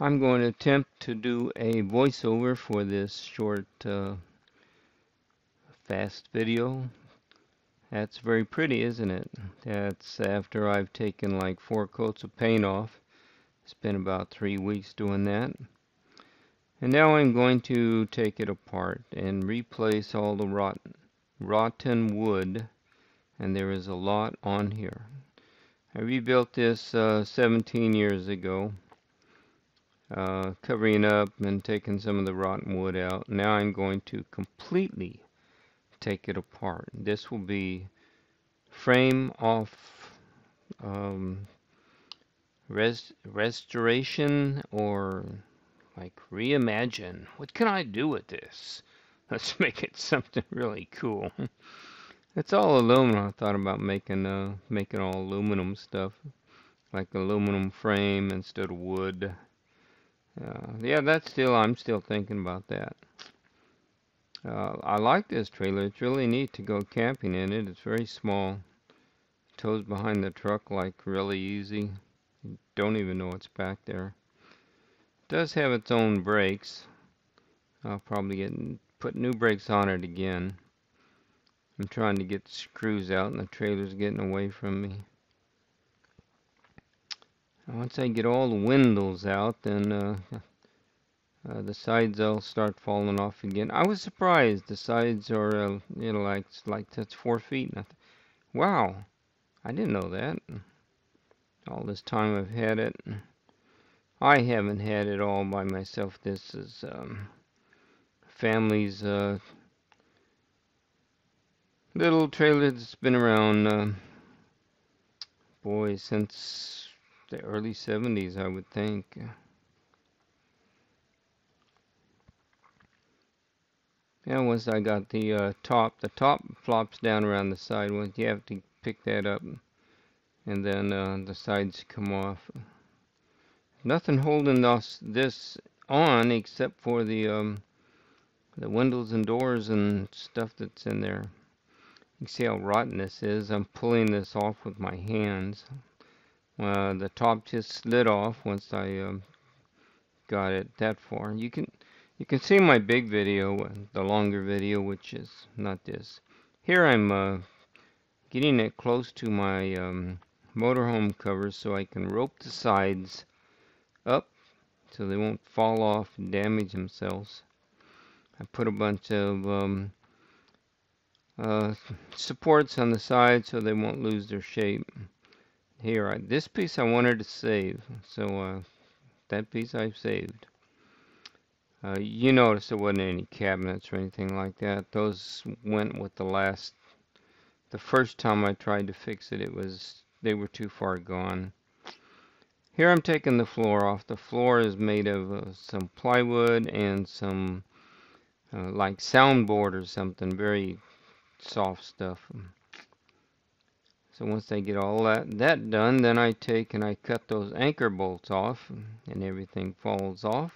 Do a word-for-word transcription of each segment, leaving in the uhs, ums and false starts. I'm going to attempt to do a voiceover for this short uh, fast video. That's very pretty, isn't it? That's after I've taken like four coats of paint off. It's been about three weeks doing that. And now I'm going to take it apart and replace all the rot rotten wood. And there is a lot on here. I rebuilt this uh, seventeen years ago. Uh, covering up and taking some of the rotten wood out. Now I'm going to completely take it apart. This will be frame off um, res restoration or like reimagine. What can I do with this? Let's make it something really cool. It's all aluminum. I thought about making uh, making all aluminum stuff, like aluminum frame instead of wood. Uh, yeah, that's still, I'm still thinking about that. Uh, I like this trailer. It's really neat to go camping in it. It's very small. Tows behind the truck like really easy. You don't even know it's back there. It does have its own brakes. I'll probably get put new brakes on it again. I'm trying to get the screws out and the trailer's getting away from me. Once I get all the windows out, then uh, uh, the sides all start falling off again. I was surprised. The sides are, uh, you know, like, like that's four feet. And I wow, I didn't know that. All this time I've had it. I haven't had it all by myself. This is um, family's uh, little trailer that's been around, uh, boy, since the early seventies, I would think. Yeah, once I got the uh, top, the top flops down around the side. Once you have to pick that up, and then uh, the sides come off. Nothing holding this this on except for the um, the windows and doors and stuff that's in there. You can see how rotten this is. I'm pulling this off with my hands. Uh, the top just slid off once I um, got it that far. You can you can see my big video, the longer video, which is not this. Here I'm uh, getting it close to my um, motorhome cover so I can rope the sides up so they won't fall off and damage themselves. I put a bunch of um, uh, supports on the side so they won't lose their shape. Here, I, this piece I wanted to save, so uh, that piece I've saved. Uh, you notice there wasn't any cabinets or anything like that. Those went with the last, the first time I tried to fix it, it was, they were too far gone. Here I'm taking the floor off. The floor is made of uh, some plywood and some, uh, like soundboard or something, very soft stuff. So once I get all that, that done, then I take and I cut those anchor bolts off and everything falls off.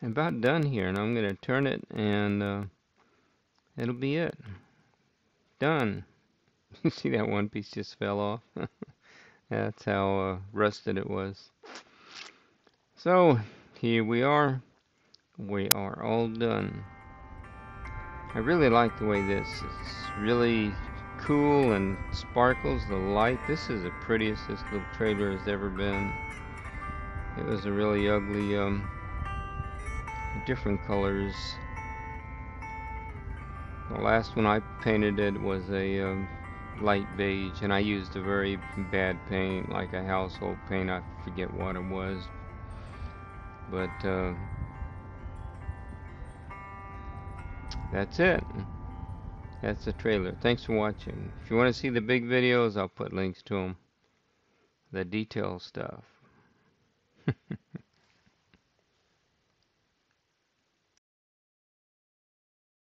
I'm about done here, and I'm going to turn it and uh, it'll be it. Done. You see that one piece just fell off? That's how uh, rusted it was. So here we are. We are all done. I really like the way this is really cool and sparkles the light. This is the prettiest this little trailer has ever been. It was a really ugly, um, different colors. The last one I painted it was a um, light beige, and I used a very bad paint, like a household paint. I forget what it was, but uh, that's it. That's the trailer. Thanks for watching. If you want to see the big videos, I'll put links to them. The detail stuff.